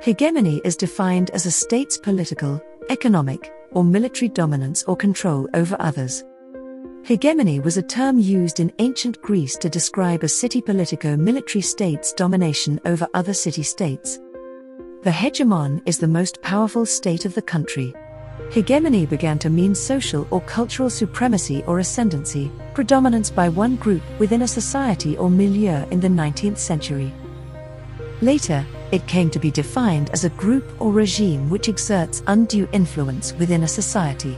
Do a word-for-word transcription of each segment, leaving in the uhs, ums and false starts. Hegemony is defined as a state's political, economic, or military dominance or control over others. Hegemony was a term used in ancient Greece to describe a city politico-military state's domination over other city-states. The hegemon is the most powerful state of the country. Hegemony began to mean social or cultural supremacy or ascendancy, predominance by one group within a society or milieu in the nineteenth century. Later, it came to be defined as a group or regime which exerts undue influence within a society.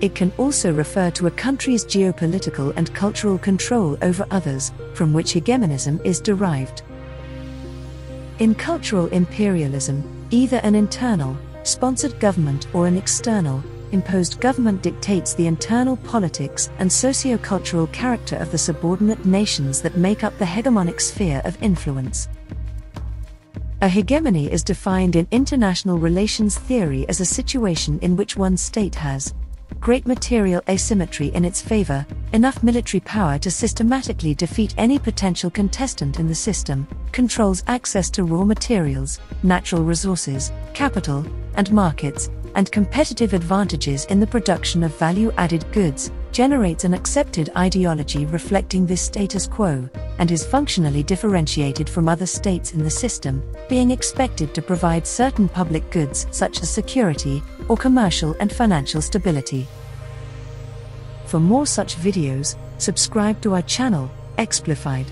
It can also refer to a country's geopolitical and cultural control over others, from which hegemonism is derived. In cultural imperialism, either an internal, sponsored government or an external, imposed government dictates the internal politics and socio-cultural character of the subordinate nations that make up the hegemonic sphere of influence. A hegemony is defined in international relations theory as a situation in which one state has great material asymmetry in its favor, enough military power to systematically defeat any potential contestant in the system, controls access to raw materials, natural resources, capital, and markets, and competitive advantages in the production of value-added goods, generates an accepted ideology reflecting this status quo, and is functionally differentiated from other states in the system, being expected to provide certain public goods such as security, or commercial and financial stability. For more such videos, subscribe to our channel, Explified.